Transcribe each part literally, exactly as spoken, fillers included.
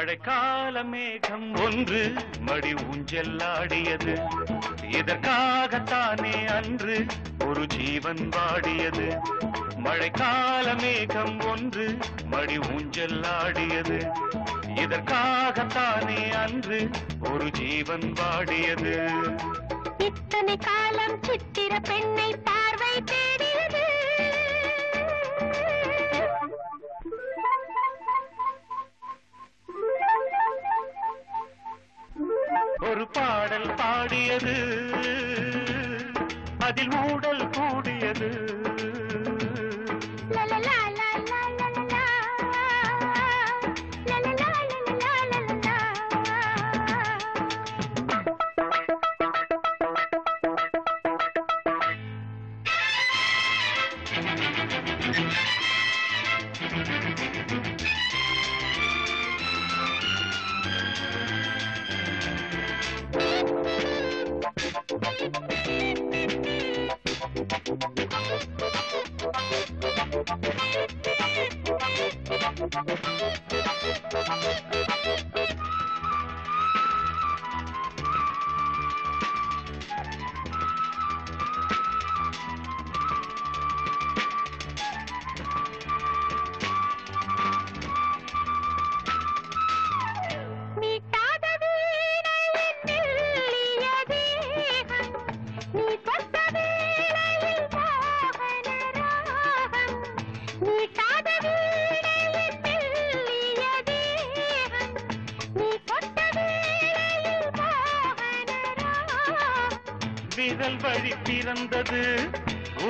मழைக்கால மேகம் ஒன்று மடி ஊஞ்சலாடியது இதற்காகத்தானே அன்று ஒரு ஜீவன் வாடியது மழைக்கால மேகம் ஒன்று மடி ஊஞ்சலாடியது இதற்காகத்தானே அன்று ஒரு ஜீவன் வாடியது இத்தனை காலம் சித்திர பெண்ணை பார்வை தேடியது ஒரு பாடல் பாடியது அதில் ஊடல் கூடியது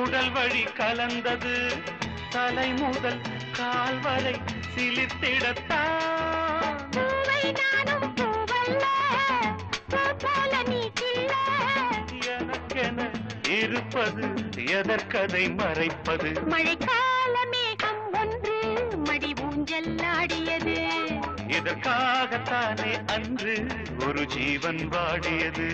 உடல் வழி கலந்தது தலை முதல் கால் வரை சிலிர்த்திடத்தான் எனக்கென இருப்பது எதற்கதை மறைப்பது மழைக்கால மேகம் ஒன்று மடி ஊஞ்சல் ஆடியது இதற்காகத்தானே அன்று ஒரு ஜீவன் வாடியது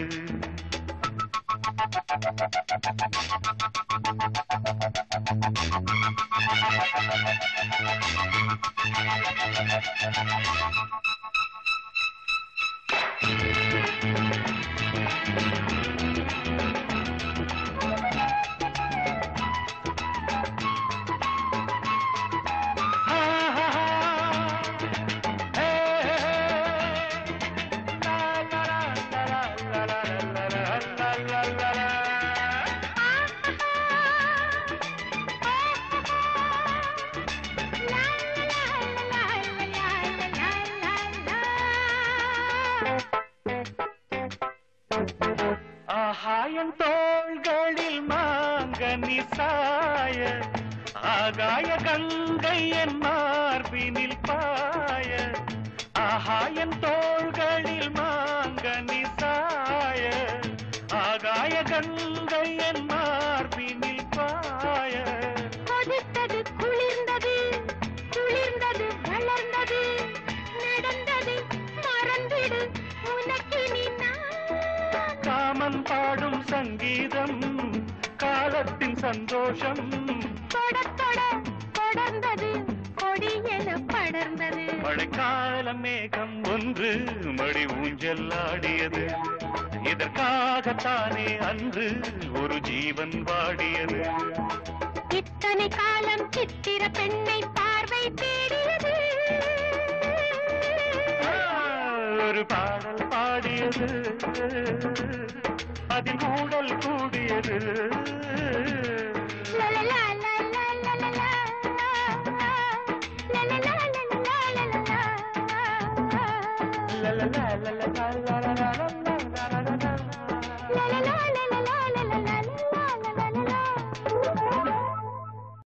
அதில் ஊடல் கூடியது